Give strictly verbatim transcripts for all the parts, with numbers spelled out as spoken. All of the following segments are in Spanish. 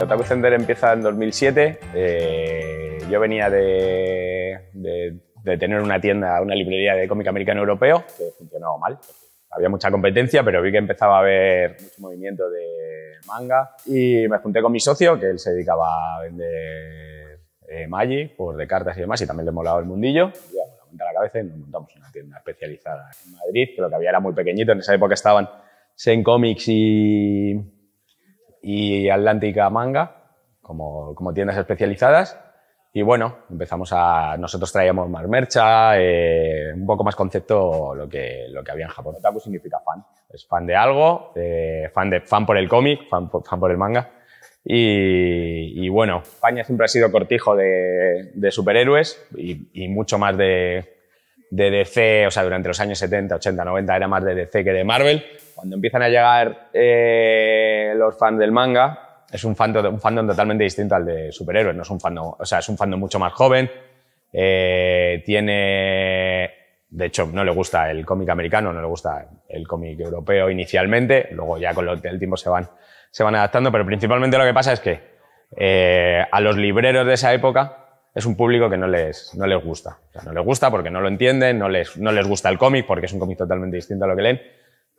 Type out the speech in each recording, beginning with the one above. Otaku Center empieza en dos mil siete. Eh, yo venía de, de, de tener una tienda, una librería de cómic americano europeo, que funcionaba mal. Había mucha competencia, pero vi que empezaba a haber mucho movimiento de manga. Y me junté con mi socio, que él se dedicaba a vender eh, Magic, por de cartas y demás, y también le molaba el mundillo. Y ya, la monta a la cabeza y nos montamos una tienda especializada en Madrid, que lo que había era muy pequeñito. En esa época estaban Zen Comics y... y Atlántica Manga como, como tiendas especializadas. Y bueno, empezamos a... Nosotros traíamos más mercha, eh, un poco más concepto lo que, lo que había en Japón. Otaku significa fan. Es fan de algo, eh, fan, de, fan por el cómic, fan, fan por el manga. Y, y bueno, España siempre ha sido cortijo de, de superhéroes y, y mucho más de, de D C. O sea, durante los años setenta, ochenta, noventa era más de D C que de Marvel. Cuando empiezan a llegar eh, los fans del manga, es un fandom, un fandom totalmente distinto al de superhéroes. No es un fandom, o sea, es un fandom mucho más joven. Eh, tiene, de hecho, no le gusta el cómic americano, no le gusta el cómic europeo inicialmente. Luego ya con el tiempo se van, se van adaptando, pero principalmente lo que pasa es que eh, a los libreros de esa época es un público que no les, no les gusta. O sea, no les gusta porque no lo entienden, no les, no les gusta el cómic porque es un cómic totalmente distinto a lo que leen.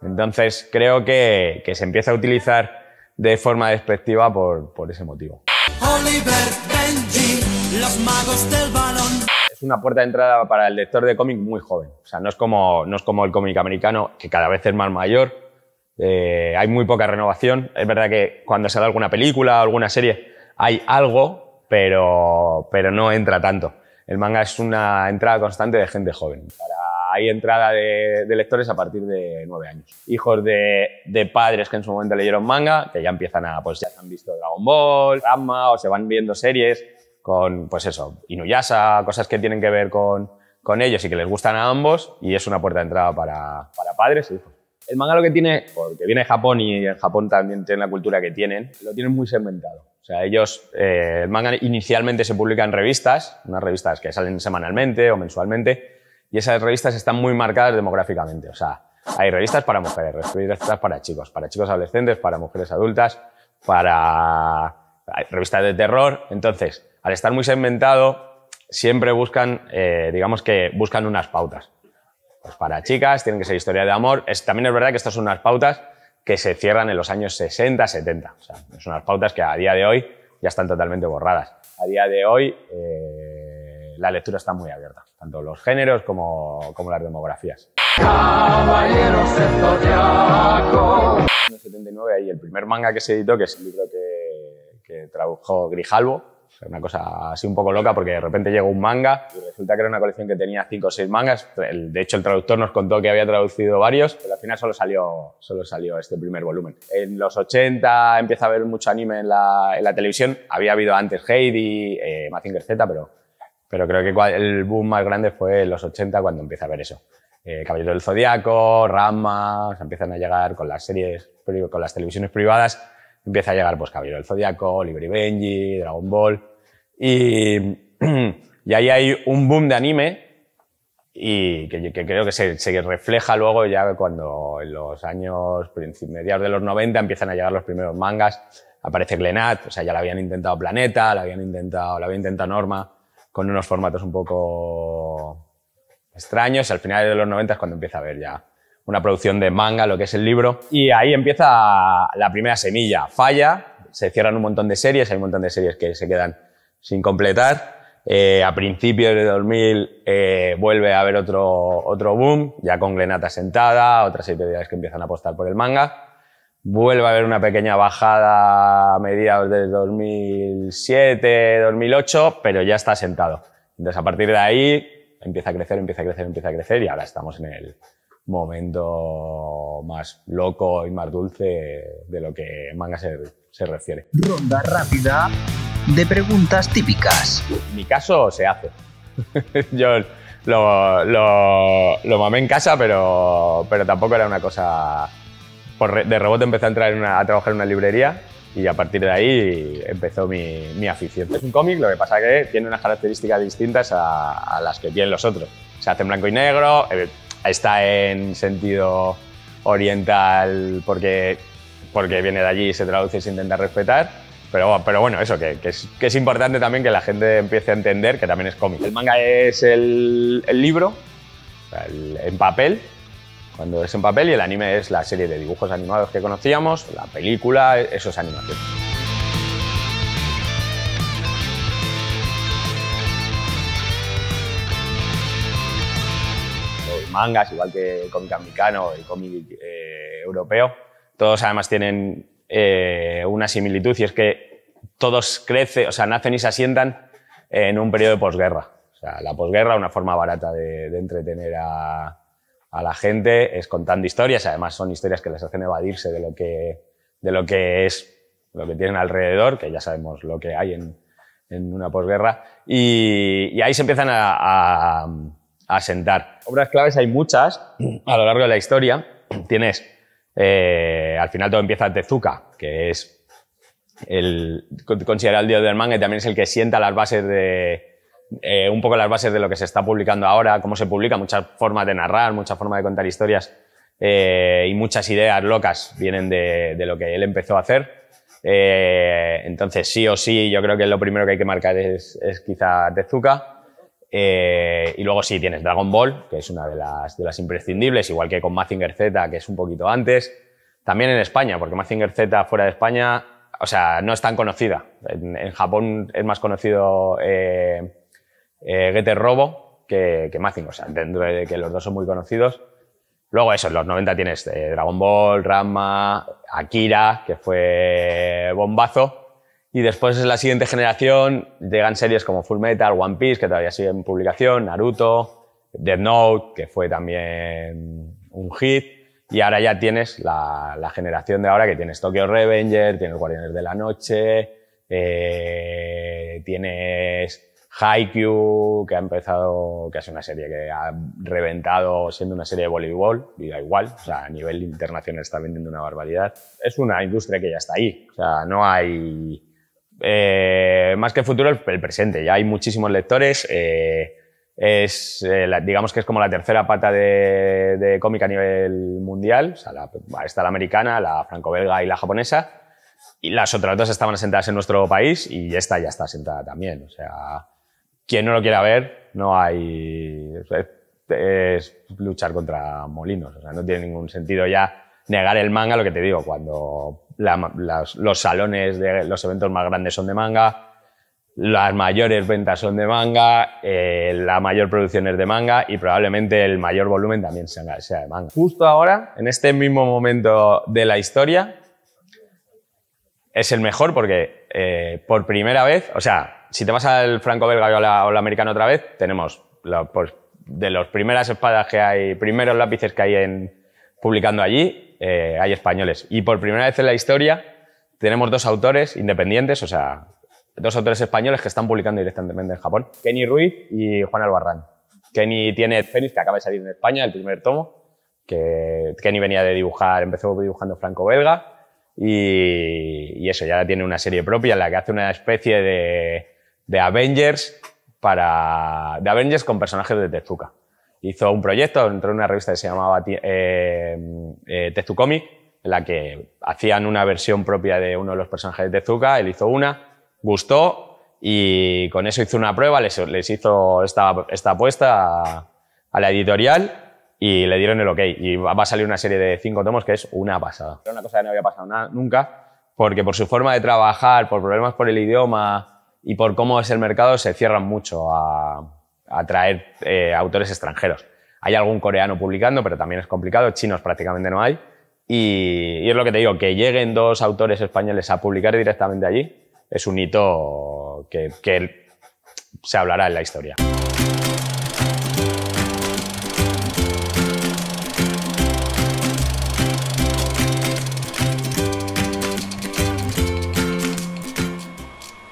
Entonces creo que, que se empieza a utilizar de forma despectiva por, por ese motivo. Oliver Benji, los magos del balón. Es una puerta de entrada para el lector de cómic muy joven. O sea, no es como, no es como el cómic americano, que cada vez es más mayor. Eh, hay muy poca renovación. Es verdad que cuando se da alguna película o alguna serie hay algo, pero, pero no entra tanto. El manga es una entrada constante de gente joven. Para Hay entrada de, de lectores a partir de nueve años. Hijos de, de padres que en su momento leyeron manga, que ya empiezan a, pues ya han visto Dragon Ball, Ranma, o se van viendo series con, pues eso, Inuyasha, cosas que tienen que ver con, con ellos y que les gustan a ambos, y es una puerta de entrada para, para padres e hijos. El manga lo que tiene, porque viene de Japón y en Japón también tienen la cultura que tienen, lo tienen muy segmentado. O sea, ellos, eh, el manga inicialmente se publica en revistas, unas revistas que salen semanalmente o mensualmente, y esas revistas están muy marcadas demográficamente. O sea, hay revistas para mujeres, revistas para chicos, para chicos adolescentes, para mujeres adultas, para revistas de terror. Entonces, al estar muy segmentado, siempre buscan, eh, digamos que buscan unas pautas. Pues para chicas tienen que ser historia de amor. Es, también es verdad que estas son unas pautas que se cierran en los años sesenta, setenta. O sea, son unas pautas que a día de hoy ya están totalmente borradas. A día de hoy... Eh, la lectura está muy abierta, tanto los géneros como, como las demografías. Caballero del Zodiaco. En el setenta y nueve hay el primer manga que se editó, que es el libro que, que tradujo Grijalbo. Una cosa así un poco loca, porque de repente llegó un manga y resulta que era una colección que tenía cinco o seis mangas. El, de hecho, el traductor nos contó que había traducido varios, pero al final solo salió, solo salió este primer volumen. En los ochenta empieza a haber mucho anime en la, en la televisión. Había habido antes Heidi, eh, Mazinger Z, pero... pero creo que el boom más grande fue en los ochenta, cuando empieza a ver eso. Eh, Caballero del Zodiaco, Ranma, o sea, empiezan a llegar con las series, con las televisiones privadas, empieza a llegar pues Caballero del Zodiaco, Libri Benji, Dragon Ball, y, y ahí hay un boom de anime y que, que creo que se, se refleja luego ya cuando en los años, mediados de los noventa, empiezan a llegar los primeros mangas. Aparece Glénat, o sea, ya la habían intentado Planeta, la habían intentado, la había intentado Norma, con unos formatos un poco extraños. Al final de los noventa es cuando empieza a haber ya una producción de manga, lo que es el libro. Y ahí empieza la primera semilla. Falla, se cierran un montón de series, hay un montón de series que se quedan sin completar. Eh, a principios de dos mil eh, vuelve a haber otro, otro boom, ya con Glénat sentada, otras editoriales que empiezan a apostar por el manga. Vuelve a haber una pequeña bajada a mediados de dos mil siete, dos mil ocho, pero ya está sentado. Entonces, a partir de ahí, empieza a crecer, empieza a crecer, empieza a crecer, y ahora estamos en el momento más loco y más dulce de lo que manga se, se refiere. Ronda rápida de preguntas típicas. Mi caso se hace. Yo lo, lo, lo mamé en casa, pero, pero tampoco era una cosa... de rebote empecé a entrar en una, a trabajar en una librería y a partir de ahí empezó mi, mi afición. Es un cómic, lo que pasa que tiene unas características distintas a, a las que tienen los otros. Se hace en blanco y negro, está en sentido oriental porque, porque viene de allí y se traduce y se intenta respetar. Pero, pero bueno, eso, que, que, es, que es importante también que la gente empiece a entender que también es cómic. El manga es el, el libro el, en papel, cuando es en papel, y el anime es la serie de dibujos animados que conocíamos, la película, eso es animación. Los mangas, igual que el cómic americano y el cómic eh, europeo, todos además tienen Eh, una similitud, y es que todos crecen, o sea, nacen y se asientan en un periodo de posguerra. O sea, la posguerra, una forma barata de, de entretener a, a la gente, es contando historias. Además, son historias que les hacen evadirse de lo que, de lo que es, lo que tienen alrededor, que ya sabemos lo que hay en, en una posguerra, y, y ahí se empiezan a, a, a sentar. Obras claves hay muchas a lo largo de la historia. Tienes Eh, al final todo empieza en Tezuka, que es el considerado el dios del manga, y también es el que sienta las bases de eh, un poco las bases de lo que se está publicando ahora, cómo se publica, muchas formas de narrar, muchas formas de contar historias eh, y muchas ideas locas vienen de, de lo que él empezó a hacer. Eh, entonces sí o sí, yo creo que lo primero que hay que marcar es, es quizá Tezuka. Eh, y luego sí, tienes Dragon Ball, que es una de las, de las imprescindibles, igual que con Mazinger Z, que es un poquito antes. También en España, porque Mazinger Z fuera de España, o sea, no es tan conocida. En, en Japón es más conocido eh, eh, Getter Robo que, que Mazinger, o sea, dentro de que los dos son muy conocidos. Luego eso, en los noventa tienes eh, Dragon Ball, Ranma, Akira, que fue bombazo. Y después en la siguiente generación llegan series como Full Metal, One Piece, que todavía sigue en publicación, Naruto, Death Note, que fue también un hit. Y ahora ya tienes la, la generación de ahora, que tienes Tokyo Revenger, tienes Guardianes de la Noche, eh, tienes Haikyuu, que ha empezado, que es una serie que ha reventado siendo una serie de voleibol, y da igual, o sea, a nivel internacional está vendiendo una barbaridad. Es una industria que ya está ahí, o sea, no hay... Eh, más que el futuro, el presente. Ya hay muchísimos lectores. Eh, es, eh, la, digamos que es como la tercera pata de, de cómic a nivel mundial. O sea, la, está la americana, la franco-belga y la japonesa. Y las otras dos estaban asentadas en nuestro país y esta ya está asentada también. O sea, quien no lo quiera ver, no hay... O sea, es, es luchar contra molinos. O sea, no tiene ningún sentido ya negar el manga, lo que te digo, cuando... La, las, los salones de los eventos más grandes son de manga, las mayores ventas son de manga, eh, la mayor producción es de manga y probablemente el mayor volumen también sea, sea de manga. Justo ahora, en este mismo momento de la historia, es el mejor porque eh, por primera vez, o sea, si te vas al franco-belga o al americano otra vez, tenemos la, pues, de las primeras espadas que hay, primeros lápices que hay en, publicando allí, Eh, hay españoles. Y por primera vez en la historia tenemos dos autores independientes, o sea, dos autores españoles que están publicando directamente en Japón. Kenny Ruiz y Juan Albarrán. Kenny tiene Félix, que acaba de salir en España, el primer tomo, que Kenny venía de dibujar, empezó dibujando franco-belga y, y eso, ya tiene una serie propia en la que hace una especie de, de Avengers para... de Avengers con personajes de Tezuka. Hizo un proyecto, entró en una revista que se llamaba eh, eh, Tezukomik, en la que hacían una versión propia de uno de los personajes de Tezuka. Él hizo una, gustó y con eso hizo una prueba, les, les hizo esta, esta apuesta a, a la editorial y le dieron el ok. Y va a salir una serie de cinco tomos que es una pasada. Era una cosa que no había pasado nada, nunca, porque por su forma de trabajar, por problemas por el idioma y por cómo es el mercado, se cierran mucho a... atraer eh, autores extranjeros. Hay algún coreano publicando, pero también es complicado, chinos prácticamente no hay, y, y es lo que te digo, que lleguen dos autores españoles a publicar directamente allí, es un hito que, que se hablará en la historia.